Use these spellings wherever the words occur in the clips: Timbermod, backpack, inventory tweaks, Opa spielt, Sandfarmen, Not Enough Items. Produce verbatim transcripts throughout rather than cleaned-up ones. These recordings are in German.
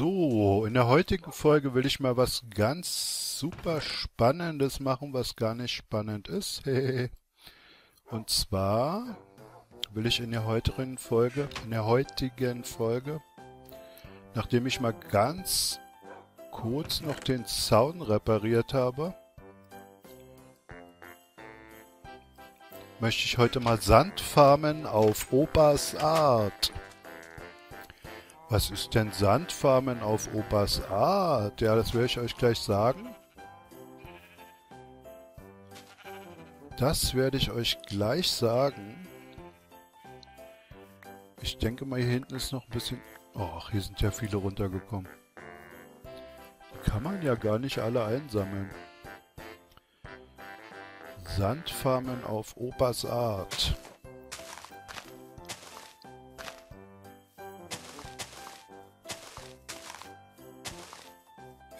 So, in der heutigen Folge will ich mal was ganz super Spannendes machen, was gar nicht spannend ist. Und zwar will ich in der heutigen Folge, in der heutigen Folge, nachdem ich mal ganz kurz noch den Zaun repariert habe, möchte ich heute mal Sandfarmen auf Opas Art. Was ist denn Sandfarmen auf Opas Art? Ja, das werde ich euch gleich sagen. Das werde ich euch gleich sagen. Ich denke mal, hier hinten ist noch ein bisschen... Och, hier sind ja viele runtergekommen. Die kann man ja gar nicht alle einsammeln. Sandfarmen auf Opas Art.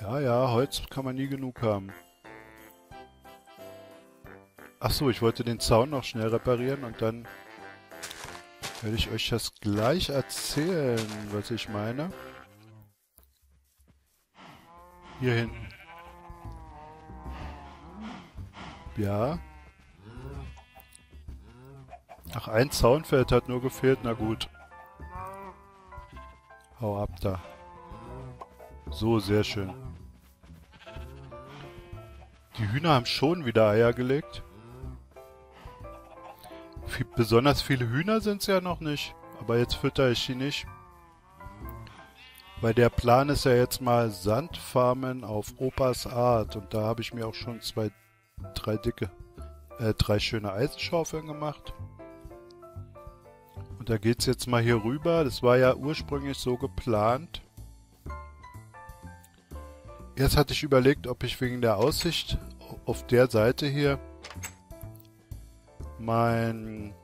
Ah ja, Holz kann man nie genug haben. Achso, ich wollte den Zaun noch schnell reparieren und dann werde ich euch das gleich erzählen, was ich meine. Hier hinten. Ja. Ach, ein Zaunfeld hat nur gefehlt, na gut. Hau ab da. So, sehr schön. Die Hühner haben schon wieder Eier gelegt. Viel, besonders viele Hühner sind es ja noch nicht. Aber jetzt fütter ich sie nicht. Weil der Plan ist ja jetzt mal Sandfarmen auf Opas Art. Und da habe ich mir auch schon zwei, drei dicke, äh, drei schöne Eisenschaufeln gemacht. Und da geht es jetzt mal hier rüber. Das war ja ursprünglich so geplant. Jetzt hatte ich überlegt, ob ich wegen der Aussicht auf der Seite hier mein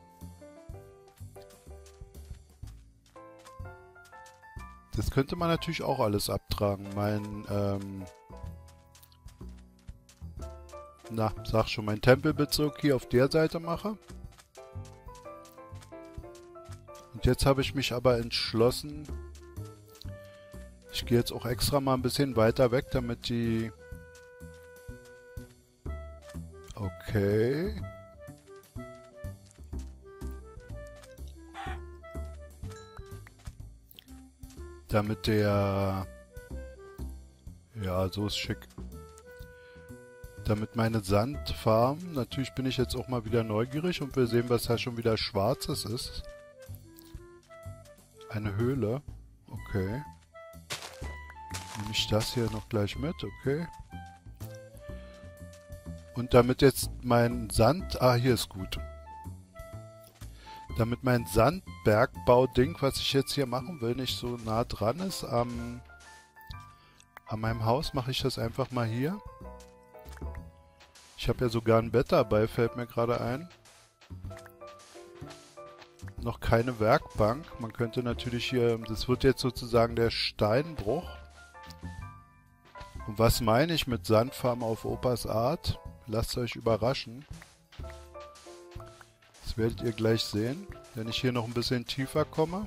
das könnte man natürlich auch alles abtragen. Mein ähm na, sag schon, mein Tempelbezirk hier auf der Seite mache. Und jetzt habe ich mich aber entschlossen. Ich gehe jetzt auch extra mal ein bisschen weiter weg, damit die... Okay. Damit der... Ja, so ist schick. Damit meine Sandfarm... Natürlich bin ich jetzt auch mal wieder neugierig und wir sehen, was da schon wieder Schwarzes ist. Eine Höhle. Okay. Nehme ich das hier noch gleich mit, okay. Und damit jetzt mein Sand... Ah, hier ist gut. Damit mein Sandbergbau-Ding, was ich jetzt hier machen will, nicht so nah dran ist, am, an meinem Haus mache ich das einfach mal hier. Ich habe ja sogar ein Bett dabei, fällt mir gerade ein. Noch keine Werkbank. Man könnte natürlich hier... Das wird jetzt sozusagen der Steinbruch. Und was meine ich mit Sandfarmen auf Opas Art? Lasst euch überraschen. Das werdet ihr gleich sehen. Wenn ich hier noch ein bisschen tiefer komme,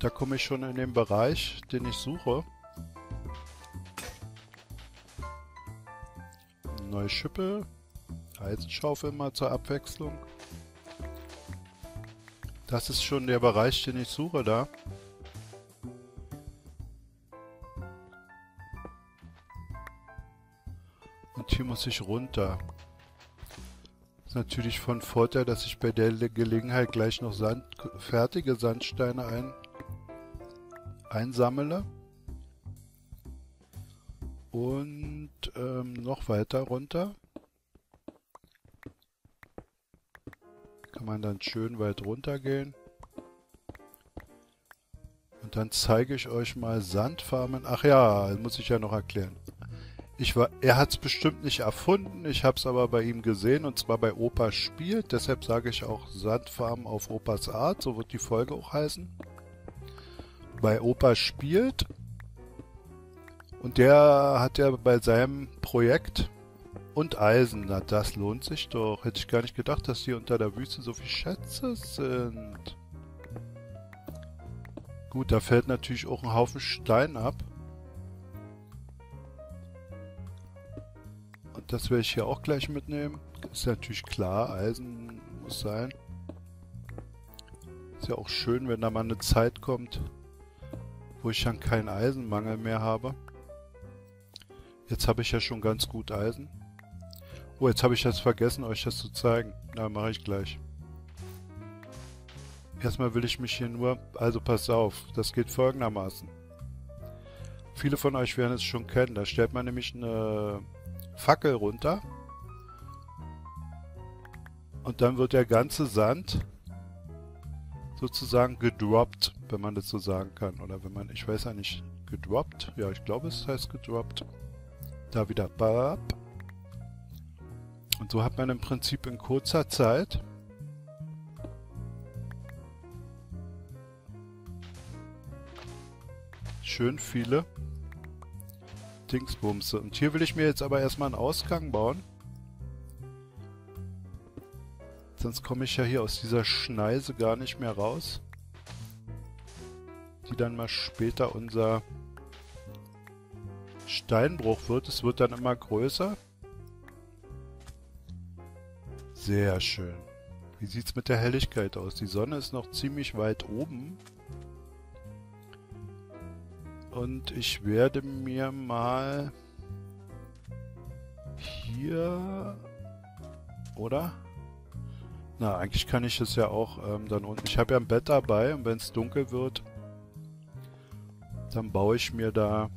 da komme ich schon in den Bereich, den ich suche. Neue Schippe. Eisenschaufel mal zur Abwechslung. Das ist schon der Bereich, den ich suche da. Hier muss ich runter. Ist natürlich von Vorteil, dass ich bei der Gelegenheit gleich noch Sand, fertige Sandsteine ein, einsammle. Und ähm, noch weiter runter. Kann man dann schön weit runter gehen. Und dann zeige ich euch mal Sandfarmen. Ach ja, muss ich ja noch erklären. Ich war, er hat es bestimmt nicht erfunden, ich habe es aber bei ihm gesehen und zwar bei Opa spielt, deshalb sage ich auch Sandfarmen auf Opas Art, so wird die Folge auch heißen. Bei Opa spielt und der hat ja bei seinem Projekt und Eisen, na das lohnt sich doch, hätte ich gar nicht gedacht, dass hier unter der Wüste so viele Schätze sind. Gut, da fällt natürlich auch ein Haufen Stein ab. Und das werde ich hier auch gleich mitnehmen. Ist natürlich klar, Eisen muss sein. Ist ja auch schön, wenn da mal eine Zeit kommt, wo ich dann keinen Eisenmangel mehr habe. Jetzt habe ich ja schon ganz gut Eisen. Oh, jetzt habe ich das vergessen, euch das zu zeigen. Na, mache ich gleich. Erstmal will ich mich hier nur... Also passt auf, das geht folgendermaßen. Viele von euch werden es schon kennen. Da stellt man nämlich eine Fackel runter. Und dann wird der ganze Sand sozusagen gedroppt, wenn man das so sagen kann. Oder wenn man... Ich weiß ja nicht. Gedroppt? Ja, ich glaube es heißt gedroppt. Da wieder. Bap. Und so hat man im Prinzip in kurzer Zeit schön viele Dingsbumse. Und hier will ich mir jetzt aber erstmal einen Ausgang bauen. Sonst komme ich ja hier aus dieser Schneise gar nicht mehr raus, die dann mal später unser Steinbruch wird. Es wird dann immer größer. Sehr schön. Wie sieht es mit der Helligkeit aus? Die Sonne ist noch ziemlich weit oben. Und ich werde mir mal hier, oder? Na, eigentlich kann ich es ja auch ähm, dann unten. Ich habe ja ein Bett dabei und wenn es dunkel wird, dann baue ich mir da...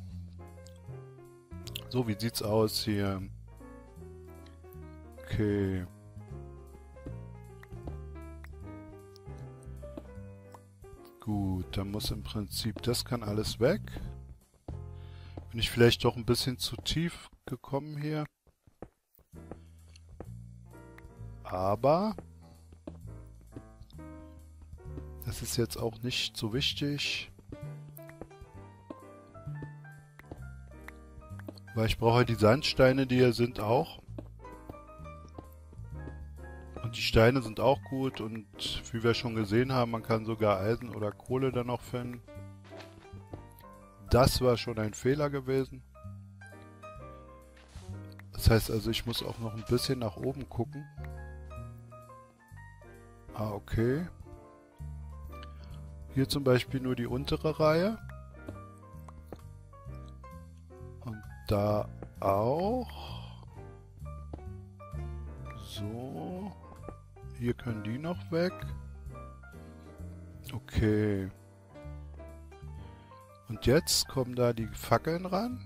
So, wie sieht's aus hier? Okay. Gut, dann muss im Prinzip, das kann alles weg. Bin ich vielleicht doch ein bisschen zu tief gekommen hier. Aber das ist jetzt auch nicht so wichtig. Weil ich brauche die Sandsteine, die hier sind, auch. Und die Steine sind auch gut und wie wir schon gesehen haben, man kann sogar Eisen oder Kohle dann noch finden. Das war schon ein Fehler gewesen. Das heißt also, ich muss auch noch ein bisschen nach oben gucken. Ah, okay. Hier zum Beispiel nur die untere Reihe. Und da auch. So. Hier können die noch weg. Okay. Und jetzt kommen da die Fackeln ran.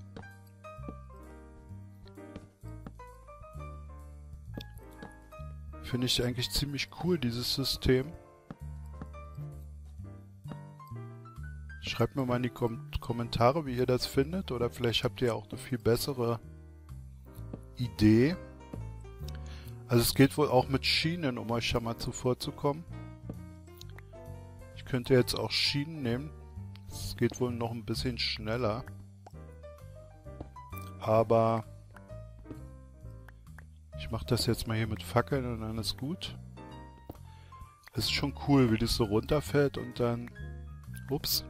Finde ich eigentlich ziemlich cool, dieses System. Schreibt mir mal in die Kom- Kommentare, wie ihr das findet. Oder vielleicht habt ihr auch eine viel bessere Idee. Also es geht wohl auch mit Schienen, um euch schon mal zuvorzukommen. Ich könnte jetzt auch Schienen nehmen. Es geht wohl noch ein bisschen schneller. Aber ich mache das jetzt mal hier mit Fackeln und dann ist gut. Es ist schon cool, wie das so runterfällt und dann... Ups.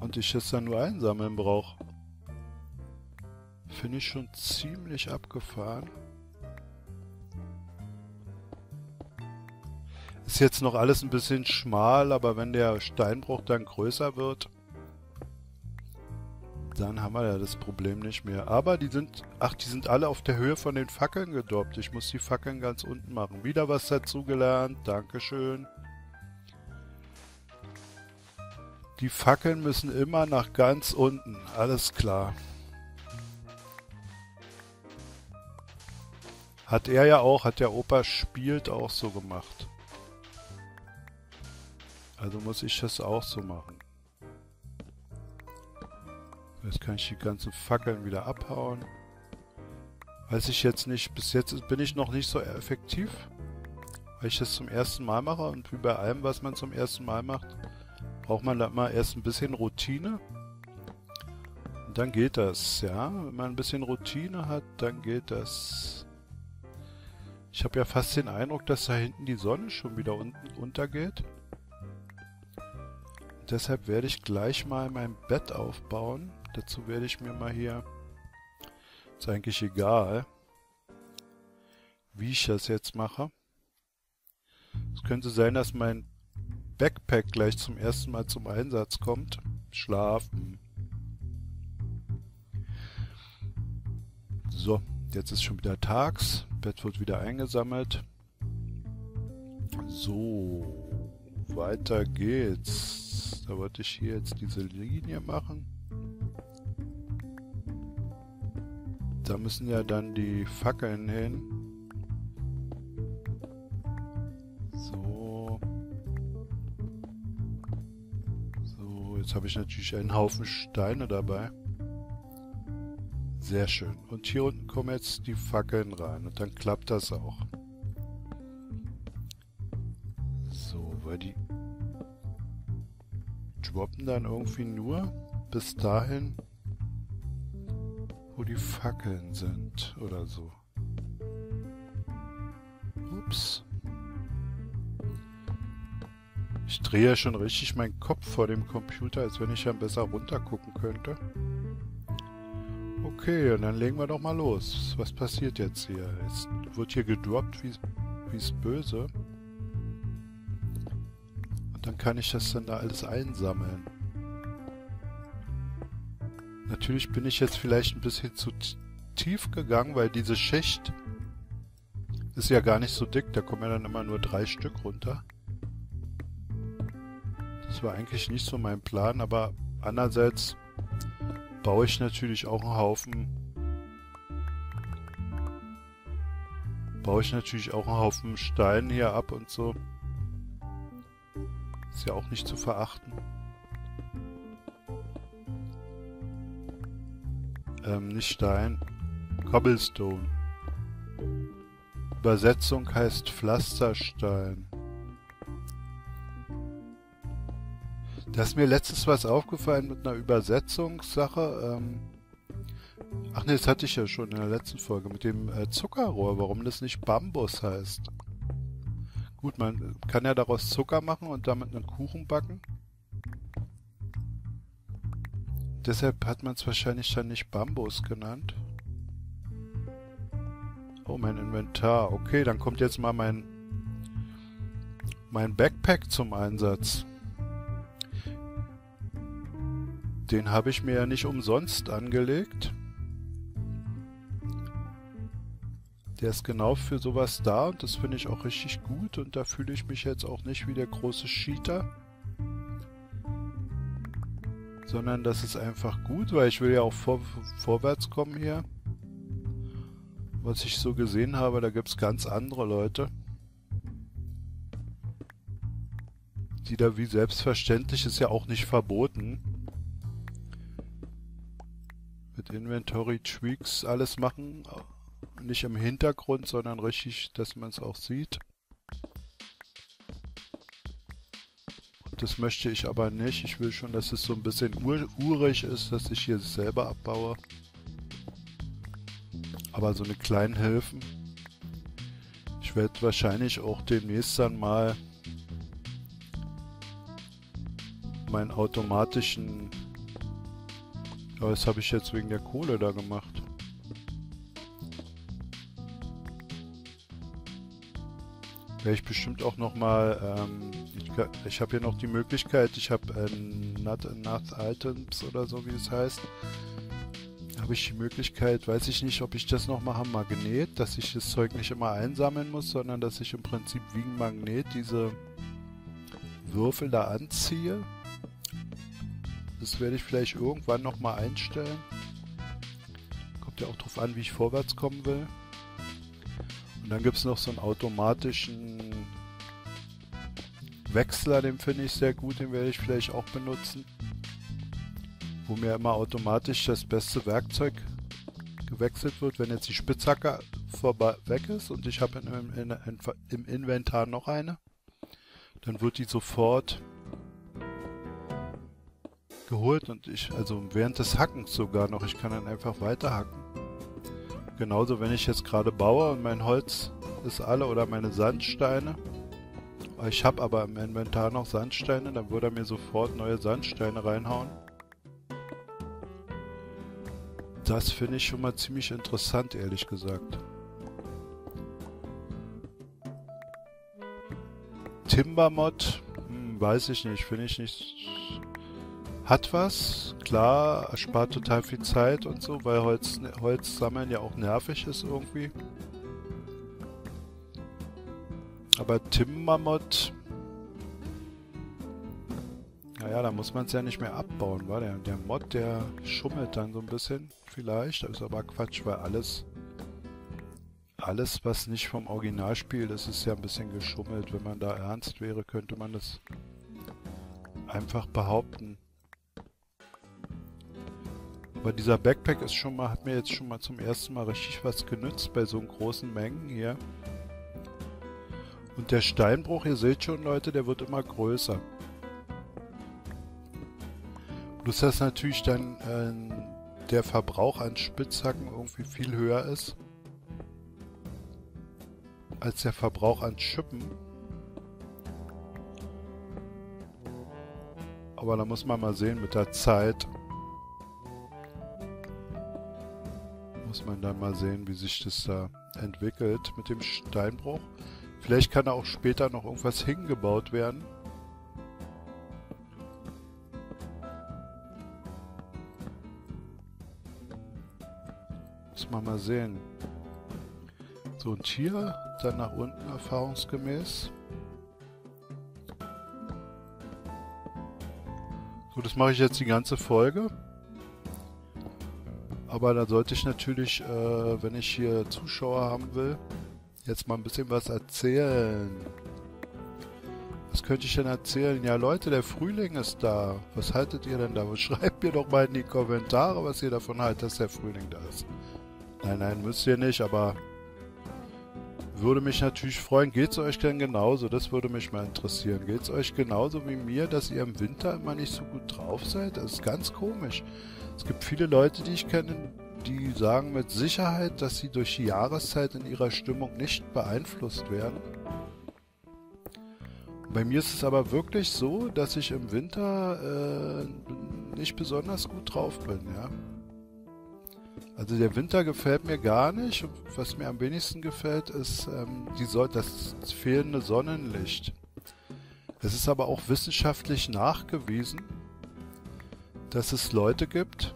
Und ich es dann nur einsammeln brauche. Finde ich schon ziemlich abgefahren. Ist jetzt noch alles ein bisschen schmal, aber wenn der Steinbruch dann größer wird, dann haben wir ja das Problem nicht mehr. Aber die sind, ach, die sind alle auf der Höhe von den Fackeln gedoppt. Ich muss die Fackeln ganz unten machen. Wieder was dazugelernt. Dankeschön. Die Fackeln müssen immer nach ganz unten. Alles klar. Hat er ja auch, hat der Opa spielt auch so gemacht. Also muss ich das auch so machen. Jetzt kann ich die ganzen Fackeln wieder abhauen. Weiß ich jetzt nicht, bis jetzt bin ich noch nicht so effektiv, weil ich das zum ersten Mal mache und wie bei allem, was man zum ersten Mal macht, braucht man da mal erst ein bisschen Routine. Und dann geht das, ja. Wenn man ein bisschen Routine hat, dann geht das. Ich habe ja fast den Eindruck, dass da hinten die Sonne schon wieder unten untergeht. Und deshalb werde ich gleich mal mein Bett aufbauen. Dazu werde ich mir mal hier... Ist eigentlich egal, wie ich das jetzt mache. Es könnte sein, dass mein Backpack gleich zum ersten Mal zum Einsatz kommt. Schlafen. So, jetzt ist schon wieder tags. Bett wird wieder eingesammelt. So, weiter geht's. Da wollte ich hier jetzt diese Linie machen. Da müssen ja dann die Fackeln hin. So. So, jetzt habe ich natürlich einen Haufen Steine dabei. Sehr schön. Und hier unten kommen jetzt die Fackeln rein und dann klappt das auch. So, weil die droppen dann irgendwie nur bis dahin, wo die Fackeln sind oder so. Ups. Ich drehe ja schon richtig meinen Kopf vor dem Computer, als wenn ich dann besser runter gucken könnte. Okay, und dann legen wir doch mal los. Was passiert jetzt hier? Jetzt wird hier gedroppt, wie es böse. Und dann kann ich das dann da alles einsammeln. Natürlich bin ich jetzt vielleicht ein bisschen zu tief gegangen, weil diese Schicht ist ja gar nicht so dick. Da kommen ja dann immer nur drei Stück runter. Das war eigentlich nicht so mein Plan, aber andererseits... baue ich natürlich auch einen Haufen baue ich natürlich auch einen Haufen Steine hier ab und so. Ist ja auch nicht zu verachten. Ähm, nicht Stein. Cobblestone. Übersetzung heißt Pflasterstein. Da ist mir letztens was aufgefallen mit einer Übersetzungssache. Ähm Ach ne, das hatte ich ja schon in der letzten Folge mit dem äh, Zuckerrohr, warum das nicht Bambus heißt. Gut, man kann ja daraus Zucker machen und damit einen Kuchen backen. Deshalb hat man es wahrscheinlich dann nicht Bambus genannt. Oh, mein Inventar. Okay, dann kommt jetzt mal mein, mein Backpack zum Einsatz. Den habe ich mir ja nicht umsonst angelegt. Der ist genau für sowas da und das finde ich auch richtig gut. Und da fühle ich mich jetzt auch nicht wie der große Cheater. Sondern das ist einfach gut, weil ich will ja auch vor, vorwärts kommen hier. Was ich so gesehen habe, da gibt es ganz andere Leute, die da wie selbstverständlich, ist ja auch nicht verboten, mit Inventory Tweaks alles machen, nicht im Hintergrund, sondern richtig, dass man es auch sieht. Das möchte ich aber nicht. Ich will schon, dass es so ein bisschen ur urig ist, dass ich hier selber abbaue. Aber so eine kleinen Hilfen. Ich werde wahrscheinlich auch demnächst dann mal meinen automatischen... Aber das habe ich jetzt wegen der Kohle da gemacht. Werde ich bestimmt auch nochmal... Ähm, ich ich habe hier noch die Möglichkeit, ich habe ähm, Not Enough Items oder so, wie es heißt. Habe ich die Möglichkeit, weiß ich nicht, ob ich das nochmal habe Magnet, dass ich das Zeug nicht immer einsammeln muss, sondern dass ich im Prinzip wie ein Magnet diese Würfel da anziehe. Das werde ich vielleicht irgendwann nochmal einstellen. Kommt ja auch drauf an, wie ich vorwärts kommen will. Und dann gibt es noch so einen automatischen Wechsler, den finde ich sehr gut, den werde ich vielleicht auch benutzen. Wo mir immer automatisch das beste Werkzeug gewechselt wird, wenn jetzt die Spitzhacke vorbei weg ist und ich habe in, in, in, im Inventar noch eine. Dann wird die sofort... geholt und ich, also während des Hackens sogar noch, ich kann dann einfach weiter hacken. Genauso, wenn ich jetzt gerade baue und mein Holz ist alle oder meine Sandsteine. Ich habe aber im Inventar noch Sandsteine, dann würde er mir sofort neue Sandsteine reinhauen. Das finde ich schon mal ziemlich interessant, ehrlich gesagt. Timbermod, hm, weiß ich nicht, finde ich nicht. Hat was, klar, spart total viel Zeit und so, weil Holz, Holz sammeln ja auch nervig ist irgendwie. Aber Timbermod, naja, da muss man es ja nicht mehr abbauen, war der, der Mod, der schummelt dann so ein bisschen, vielleicht, das ist aber Quatsch, weil alles, alles was nicht vom Originalspiel ist, ist ja ein bisschen geschummelt. Wenn man da ernst wäre, könnte man das einfach behaupten. Aber dieser Backpack ist schon mal, hat mir jetzt schon mal zum ersten Mal richtig was genützt bei so großen Mengen hier. Und der Steinbruch, ihr seht schon, Leute, der wird immer größer. Bloß, dass natürlich dann äh, der Verbrauch an Spitzhacken irgendwie viel höher ist als der Verbrauch an Schippen. Aber da muss man mal sehen mit der Zeit. Muss man dann mal sehen, wie sich das da entwickelt mit dem Steinbruch. Vielleicht kann da auch später noch irgendwas hingebaut werden. Muss man mal sehen. So, und hier dann nach unten erfahrungsgemäß. So, das mache ich jetzt die ganze Folge. Aber da sollte ich natürlich, äh, wenn ich hier Zuschauer haben will, jetzt mal ein bisschen was erzählen. Was könnte ich denn erzählen? Ja, Leute, der Frühling ist da. Was haltet ihr denn da? Schreibt mir doch mal in die Kommentare, was ihr davon haltet, dass der Frühling da ist. Nein, nein, müsst ihr nicht, aber würde mich natürlich freuen. Geht es euch denn genauso? Das würde mich mal interessieren. Geht es euch genauso wie mir, dass ihr im Winter immer nicht so gut drauf seid? Das ist ganz komisch. Es gibt viele Leute, die ich kenne, die sagen mit Sicherheit, dass sie durch die Jahreszeit in ihrer Stimmung nicht beeinflusst werden. Bei mir ist es aber wirklich so, dass ich im Winter äh, nicht besonders gut drauf bin. Ja? Also der Winter gefällt mir gar nicht. Was mir am wenigsten gefällt, ist ähm, die so das fehlende Sonnenlicht. Es ist aber auch wissenschaftlich nachgewiesen, dass es Leute gibt,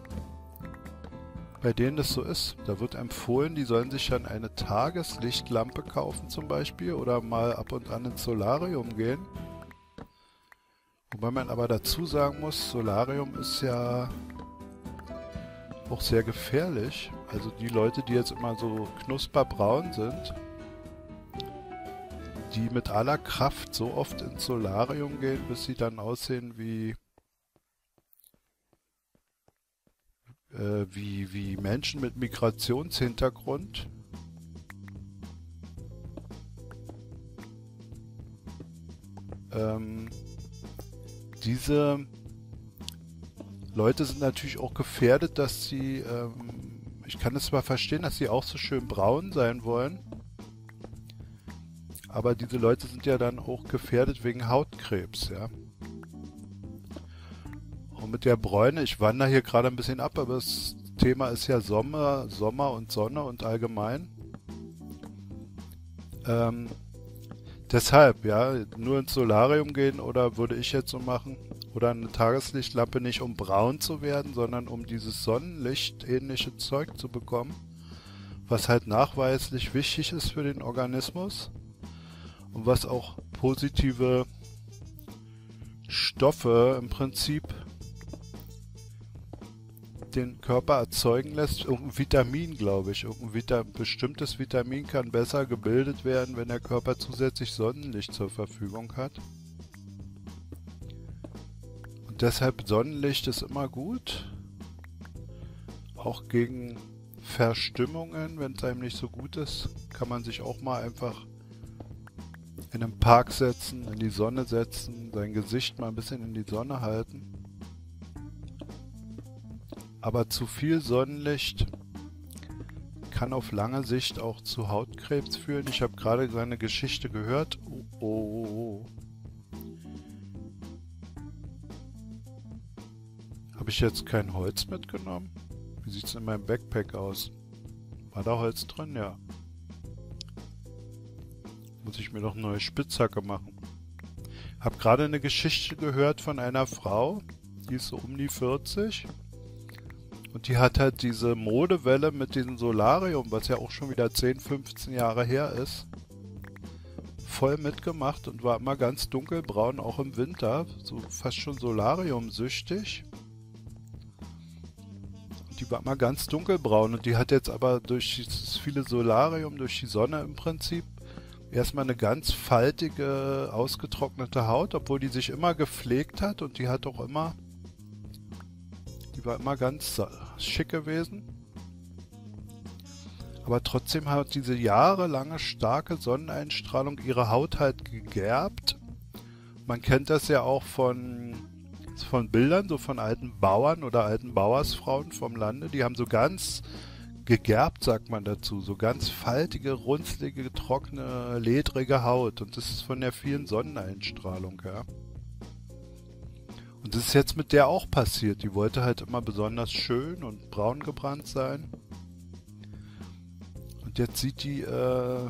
bei denen das so ist. Da wird empfohlen, die sollen sich dann eine Tageslichtlampe kaufen zum Beispiel oder mal ab und an ins Solarium gehen. Wobei man aber dazu sagen muss, Solarium ist ja auch sehr gefährlich. Also die Leute, die jetzt immer so knusperbraun sind, die mit aller Kraft so oft ins Solarium gehen, bis sie dann aussehen wie Wie, wie Menschen mit Migrationshintergrund. Ähm, diese Leute sind natürlich auch gefährdet, dass sie, ähm, ich kann es zwar verstehen, dass sie auch so schön braun sein wollen, aber diese Leute sind ja dann auch gefährdet wegen Hautkrebs, ja. Und mit der Bräune, ich wandere hier gerade ein bisschen ab, aber das Thema ist ja Sommer, Sommer und Sonne und allgemein. Ähm, deshalb, ja, nur ins Solarium gehen oder würde ich jetzt so machen, oder eine Tageslichtlampe nicht, um braun zu werden, sondern um dieses Sonnenlicht-ähnliche Zeug zu bekommen, was halt nachweislich wichtig ist für den Organismus und was auch positive Stoffe im Prinzip den Körper erzeugen lässt. Irgendein Vitamin, glaube ich. Irgendein Vita- bestimmtes Vitamin kann besser gebildet werden, wenn der Körper zusätzlich Sonnenlicht zur Verfügung hat. Und deshalb Sonnenlicht ist immer gut. Auch gegen Verstimmungen, wenn es einem nicht so gut ist, kann man sich auch mal einfach in einem Park setzen, in die Sonne setzen, sein Gesicht mal ein bisschen in die Sonne halten. Aber zu viel Sonnenlicht kann auf lange Sicht auch zu Hautkrebs führen. Ich habe gerade seine Geschichte gehört. Oh, oh, oh. Habe ich jetzt kein Holz mitgenommen? Wie sieht es in meinem Backpack aus? War da Holz drin? Ja. Muss ich mir noch eine neue Spitzhacke machen. Habe gerade eine Geschichte gehört von einer Frau, die ist so um die vierzig. Und die hat halt diese Modewelle mit diesem Solarium, was ja auch schon wieder zehn, fünfzehn Jahre her ist, voll mitgemacht und war immer ganz dunkelbraun, auch im Winter, so fast schon solariumsüchtig. Die war immer ganz dunkelbraun und die hat jetzt aber durch dieses viele Solarium, durch die Sonne im Prinzip, erstmal eine ganz faltige, ausgetrocknete Haut, obwohl die sich immer gepflegt hat und die hat auch immer, die war immer ganz schick gewesen. Aber trotzdem hat diese jahrelange starke Sonneneinstrahlung ihre Haut halt gegerbt. Man kennt das ja auch von, von Bildern, so von alten Bauern oder alten Bauersfrauen vom Lande, die haben so ganz gegerbt, sagt man dazu, so ganz faltige, runzlige, trockene, ledrige Haut. Und das ist von der vielen Sonneneinstrahlung, ja. Und das ist jetzt mit der auch passiert. Die wollte halt immer besonders schön und braun gebrannt sein. Und jetzt sieht die, äh...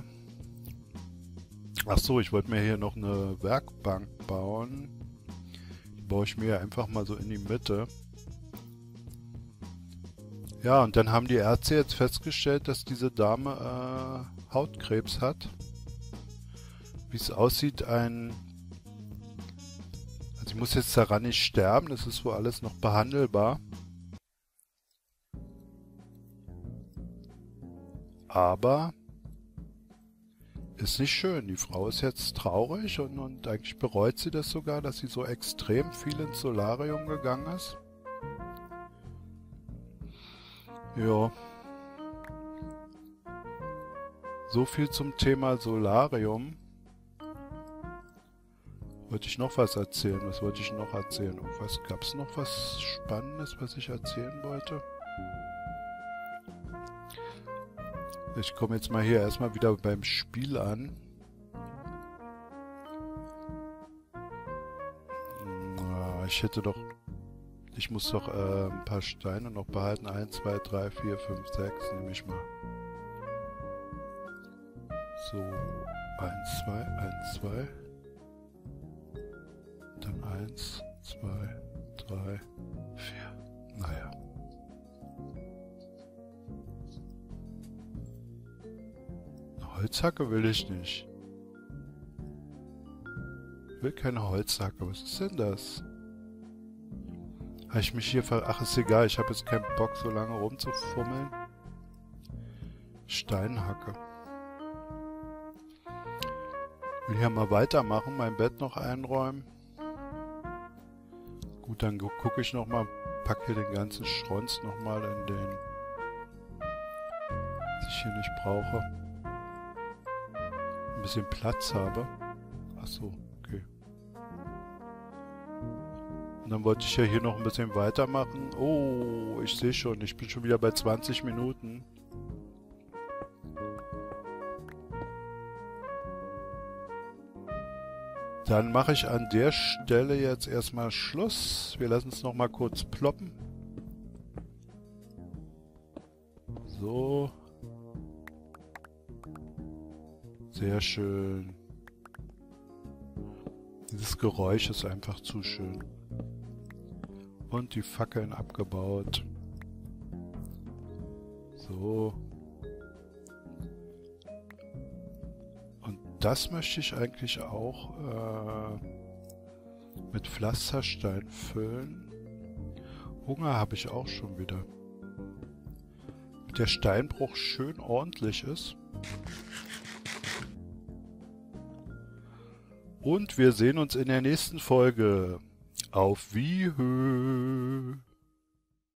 ach so, ich wollte mir hier noch eine Werkbank bauen. Die baue ich mir einfach mal so in die Mitte. Ja, und dann haben die Ärzte jetzt festgestellt, dass diese Dame äh, Hautkrebs hat. Wie es aussieht, ein... Also ich muss jetzt daran nicht sterben, das ist wohl alles noch behandelbar. Aber ist nicht schön. Die Frau ist jetzt traurig und, und eigentlich bereut sie das sogar, dass sie so extrem viel ins Solarium gegangen ist. Ja. So viel zum Thema Solarium. Wollte ich noch was erzählen? Was wollte ich noch erzählen? Irgendwas? Gab es noch was Spannendes, was ich erzählen wollte? Ich komme jetzt mal hier erstmal wieder beim Spiel an. Na, ich hätte doch... Ich muss doch äh, ein paar Steine noch behalten. eins, zwei, drei, vier, fünf, sechs nehme ich mal. So, eins, zwei, eins, zwei. Dann eins, zwei, drei, vier. Naja. Eine Holzhacke will ich nicht. Ich will keine Holzhacke. Was ist denn das? Ich mich hier ver... Ach, ist egal, ich habe jetzt keinen Bock, so lange rumzufummeln. Steinhacke. Will hier mal weitermachen, mein Bett noch einräumen. Gut, dann gucke ich nochmal, packe hier den ganzen Schronz nochmal in den... Was ich hier nicht brauche. Ein bisschen Platz habe. Ach so. Und dann wollte ich ja hier noch ein bisschen weitermachen. Oh, ich sehe schon, ich bin schon wieder bei zwanzig Minuten. Dann mache ich an der Stelle jetzt erstmal Schluss. Wir lassen es nochmal kurz ploppen. So. Sehr schön. Dieses Geräusch ist einfach zu schön. Und die Fackeln abgebaut. So. Und das möchte ich eigentlich auch äh, mit Pflasterstein füllen. Hunger habe ich auch schon wieder. Damit der Steinbruch schön ordentlich ist. Und wir sehen uns in der nächsten Folge. Auf Wiederhören.